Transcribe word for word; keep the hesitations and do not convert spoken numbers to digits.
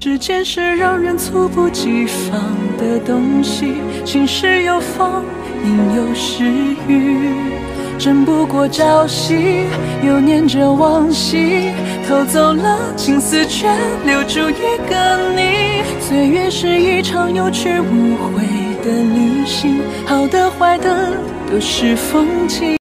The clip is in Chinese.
时间是让人猝不及防的东西，晴时有风，阴有时雨。争不过朝夕，又念着往昔，偷走了青丝，却留住一个你。岁月是一场有去无回的旅行，好的坏的都是风景。